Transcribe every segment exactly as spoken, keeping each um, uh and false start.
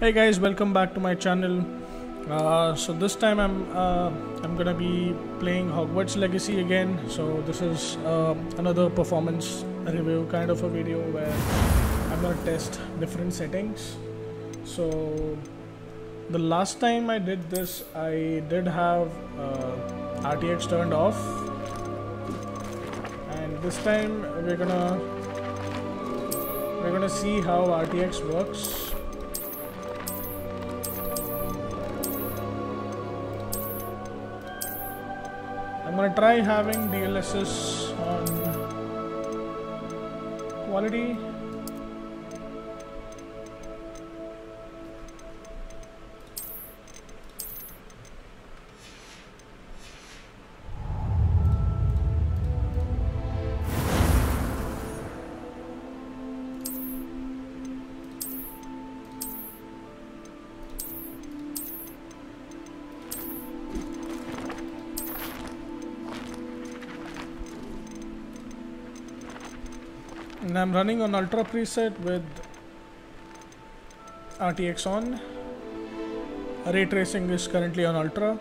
Hey guys, welcome back to my channel. Uh, so this time I'm uh, I'm gonna be playing Hogwarts Legacy again. So this is uh, another performance review kind of a video where I'm gonna test different settings. So the last time I did this, I did have uh, R T X turned off, and this time we're gonna we're gonna see how R T X works. I'm gonna try having D L S S on quality. And I'm running on ultra preset with R T X on. Ray tracing is currently on ultra.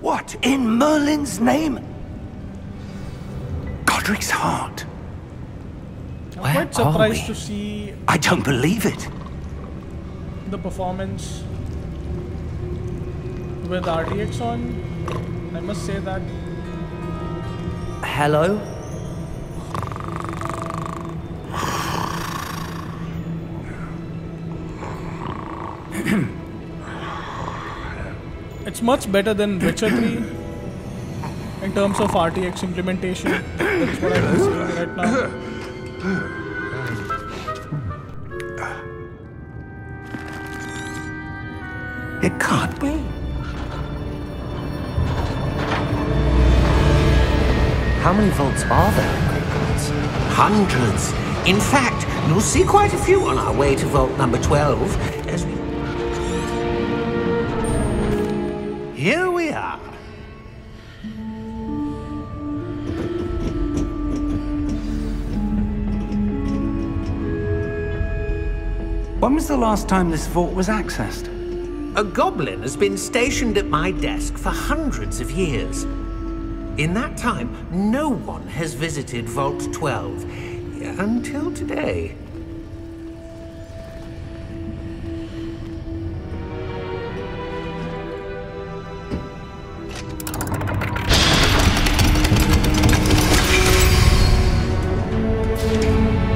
What in Merlin's name? Godric's heart. I'm Where quite surprised are we? to see. I don't believe it. The performance with R T X on, I must say that. Hello? It's much better than Witcher three in terms of R T X implementation. That's what I can see right now. It can't be. How many volts are there, Gringotts? Hundreds. In fact, you'll see quite a few on our way to vault number twelve as we... Here we are. When was the last time this vault was accessed? A goblin has been stationed at my desk for hundreds of years. In that time, no one has visited Vault twelve, until today.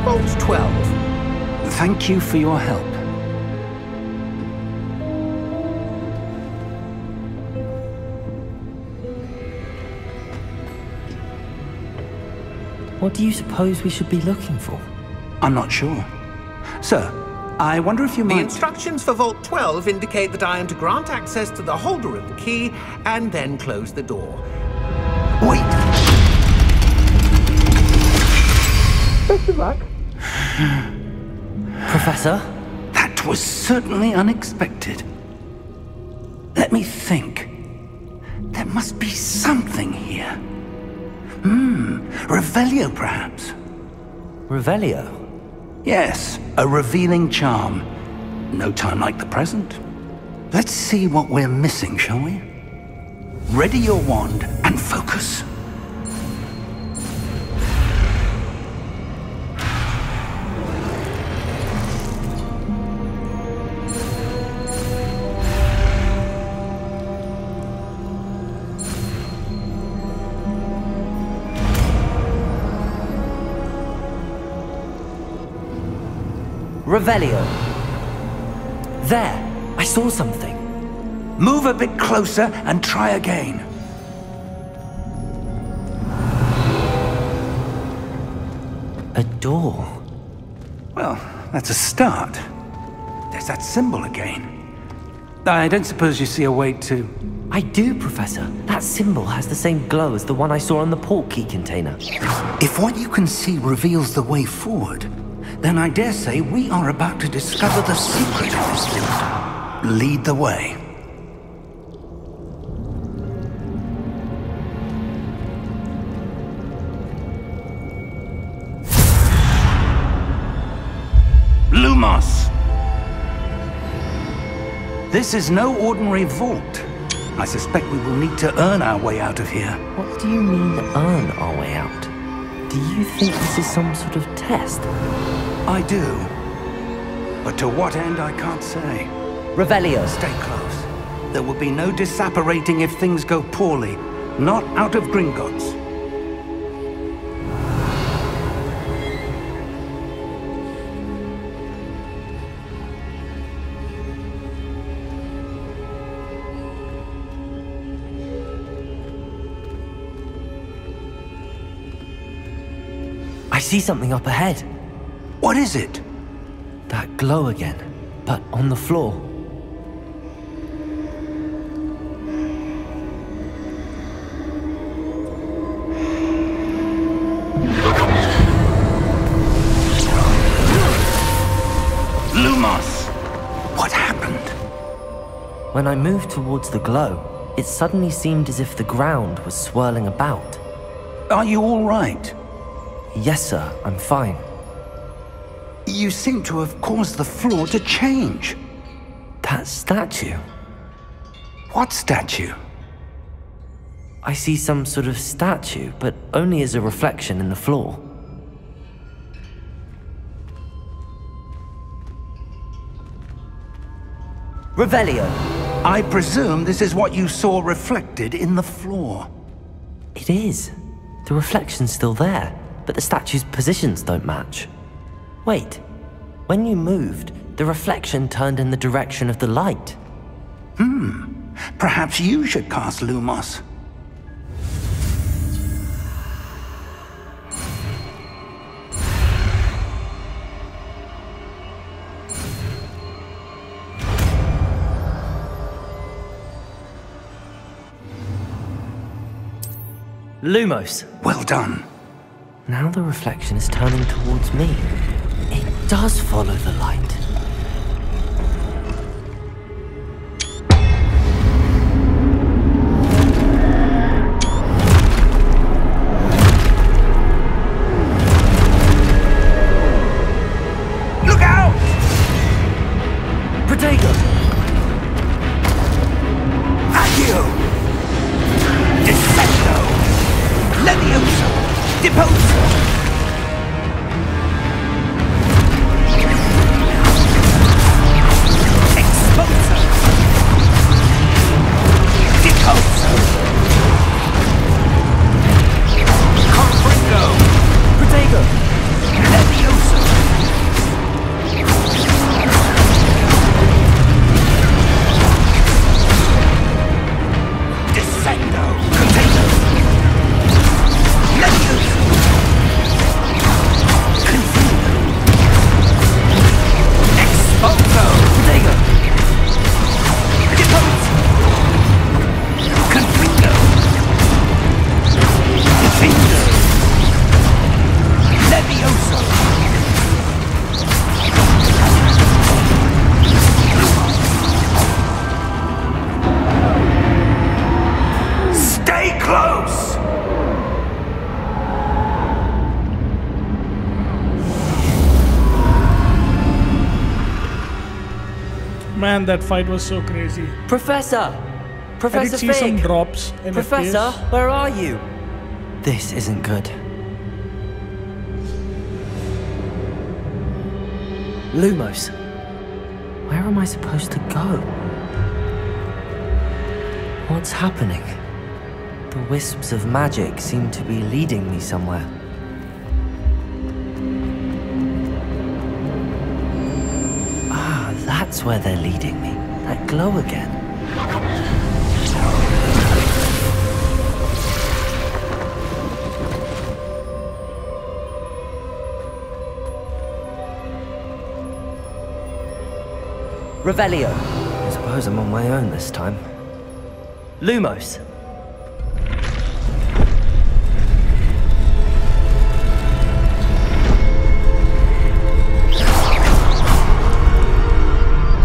Vault twelve. Thank you for your help. What do you suppose we should be looking for? I'm not sure. Sir, I wonder if you might... The instructions for Vault twelve indicate that I am to grant access to the holder of the key and then close the door. Wait! Best of luck. Professor? That was certainly unexpected. Let me think. There must be something here. Hmm, Revelio perhaps? Revelio? Yes, a revealing charm. No time like the present. Let's see what we're missing, shall we? Ready your wand and focus. Revelio. There, I saw something. Move a bit closer and try again. A door. Well, that's a start. There's that symbol again. I don't suppose you see a way to... I do, Professor. That symbol has the same glow as the one I saw on the portkey container. If what you can see reveals the way forward, then I dare say we are about to discover the secret of this symbol. Lead the way. us. This is no ordinary vault. I suspect we will need to earn our way out of here. What do you mean, earn our way out? Do you think this is some sort of test? I do. But to what end, I can't say. Revelio. Stay close. There will be no disapparating if things go poorly. Not out of Gringotts. I see something up ahead. What is it? That glow again, but on the floor. Lumos! What happened? When I moved towards the glow, it suddenly seemed as if the ground was swirling about. Are you all right? Yes, sir, I'm fine. You seem to have caused the floor to change. That statue? What statue? I see some sort of statue, but only as a reflection in the floor. Revelio. I presume this is what you saw reflected in the floor. It is. The reflection's still there. But the statue's positions don't match. Wait, when you moved, the reflection turned in the direction of the light. Hmm, perhaps you should cast Lumos. Lumos. Well done. Now the reflection is turning towards me. It does follow the light. Man, that fight was so crazy. Professor! Professor I did see some drops in Professor, F P S. Where are you? This isn't good. Lumos, where am I supposed to go? What's happening? The wisps of magic seem to be leading me somewhere. That's where they're leading me. That glow again. Revelio. I suppose I'm on my own this time. Lumos.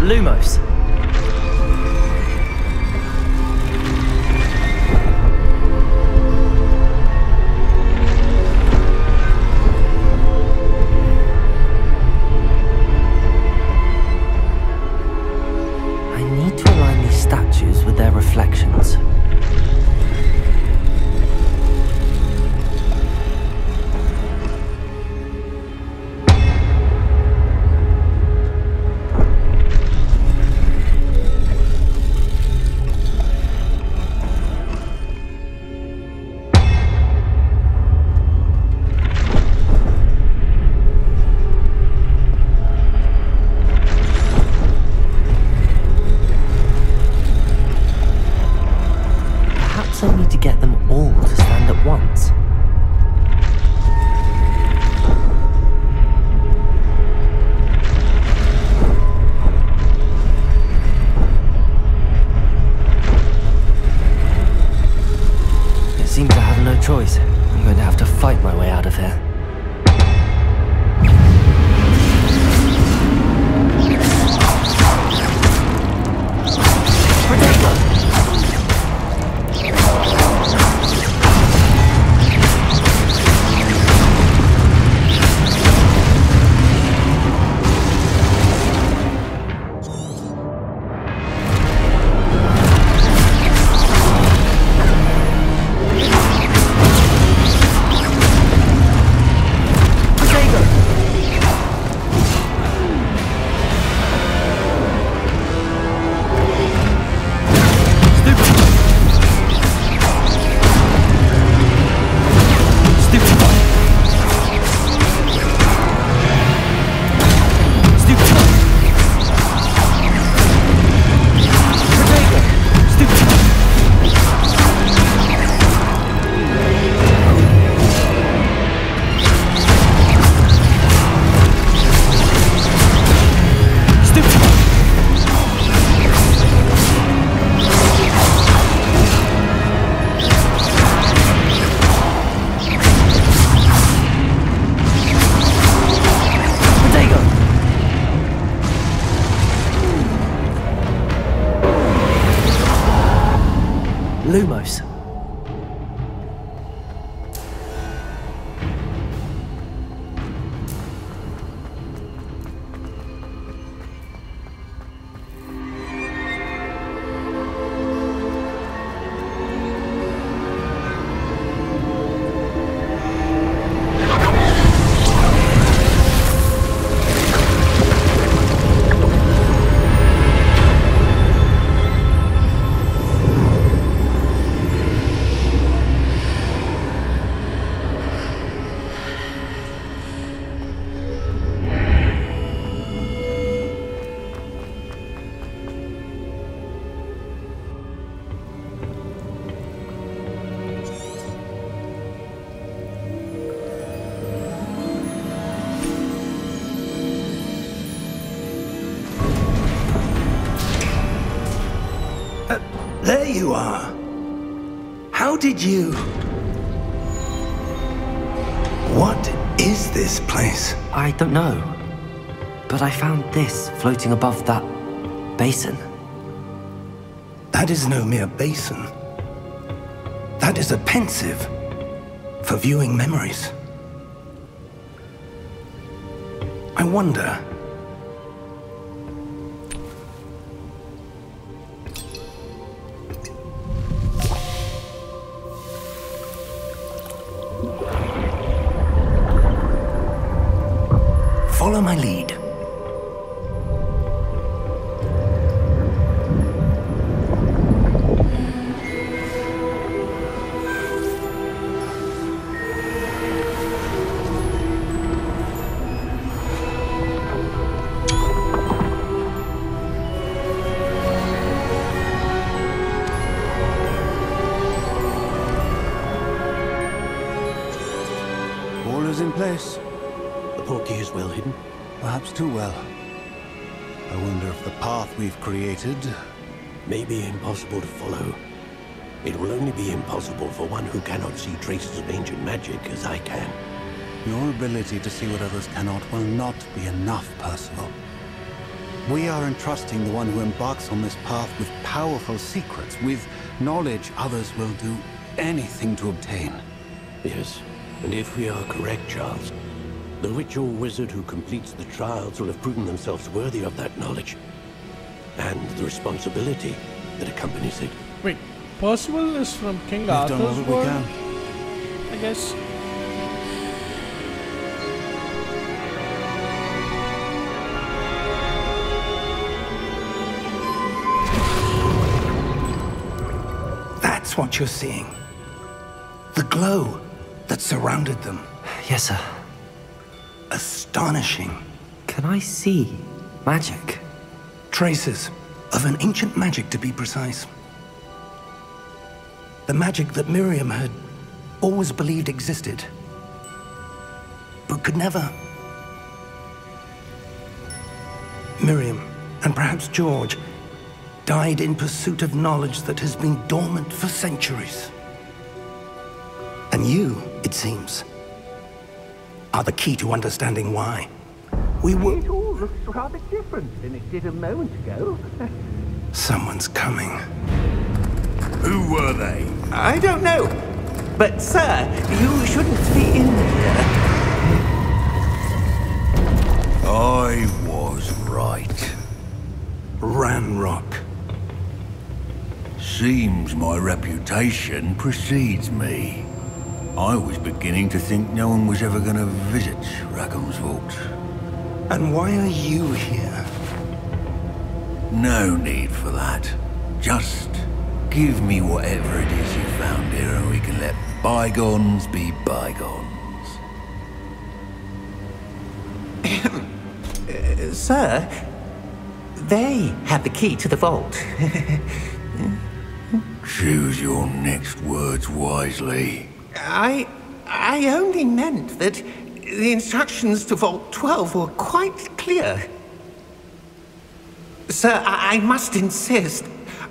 Lumos. I'm going to have to fight my way out of here. Lumos. There you are. How did you... What is this place? I don't know. But I found this floating above that basin. That is no mere basin. That is a pensive for viewing memories. I wonder... Follow my lead. All is in place. The portkey is well hidden, perhaps too well. I wonder if the path we've created may be impossible to follow. It will only be impossible for one who cannot see traces of ancient magic as I can. Your ability to see what others cannot will not be enough, Percival. We are entrusting the one who embarks on this path with powerful secrets, with knowledge others will do anything to obtain. Yes, and if we are correct, Charles, the witch or wizard who completes the trials will have proven themselves worthy of that knowledge and the responsibility that accompanies it. Wait, Percival is from King Arthur's world, I guess. That's what you're seeing. The glow that surrounded them. Yes, sir. Astonishing. Can I see magic? Traces of an ancient magic, to be precise. The magic that Miriam had always believed existed, but could never. Miriam, and perhaps George, died in pursuit of knowledge that has been dormant for centuries. And you it seems, are the key to understanding why. We were... It all looks rather different than it did a moment ago. Someone's coming. Who were they? I don't know. But, sir, you shouldn't be in here. I was right. Ranrock. Seems my reputation precedes me. I was beginning to think no one was ever going to visit Rackham's vault. And why are you here? No need for that. Just give me whatever it is you found here and we can let bygones be bygones. uh, sir, they have the key to the vault. Choose your next words wisely. I... I only meant that the instructions to Vault twelve were quite clear. Sir, I, I must insist.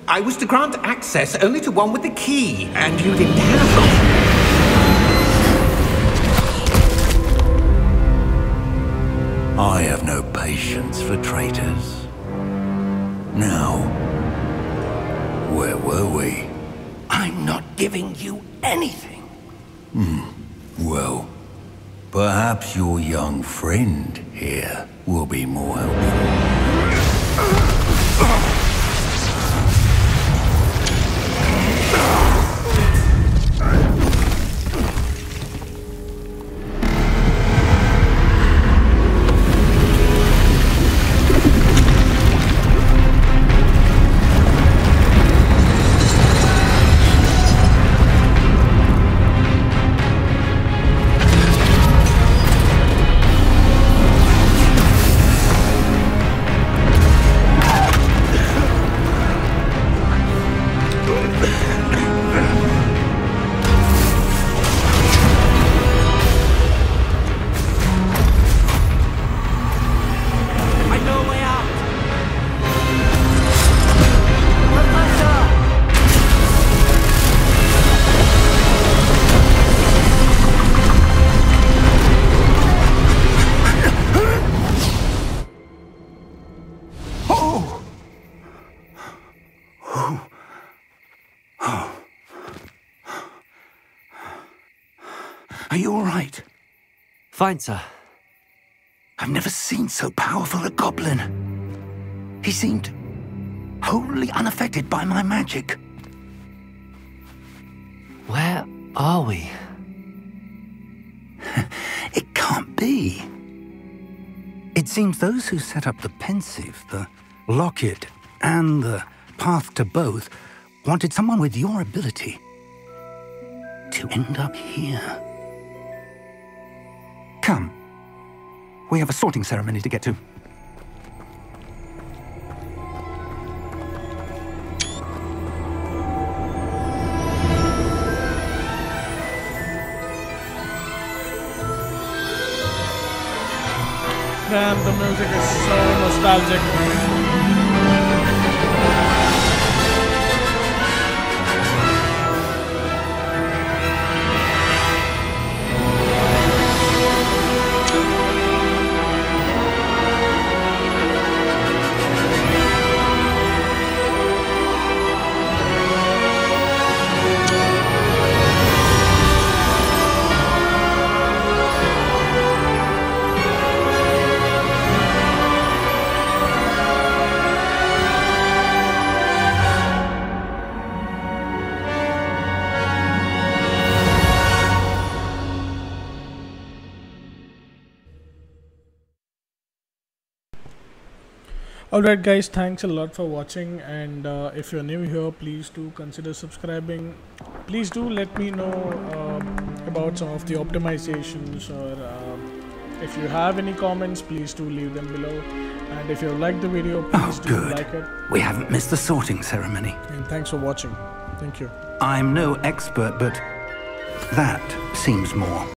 I was to grant access only to one with the key, and you didn't have them. I have no patience for traitors. Now, where were we? I'm not giving you anything. Hmm. Well, perhaps your young friend here will be more helpful. Fine, sir. I've never seen so powerful a goblin. He seemed wholly unaffected by my magic. Where are we? It can't be. It seems those who set up the pensive, the locket, and the path to both wanted someone with your ability to end up here. Come. We have a sorting ceremony to get to. Damn, the music is so nostalgic. Alright guys, thanks a lot for watching, and uh, if you're new here, please do consider subscribing. Please do let me know uh, about some of the optimizations, or uh, if you have any comments, please do leave them below. And if you like the video, please oh, do good. like it. We haven't missed the sorting ceremony. And thanks for watching. Thank you. I'm no expert, but that seems more.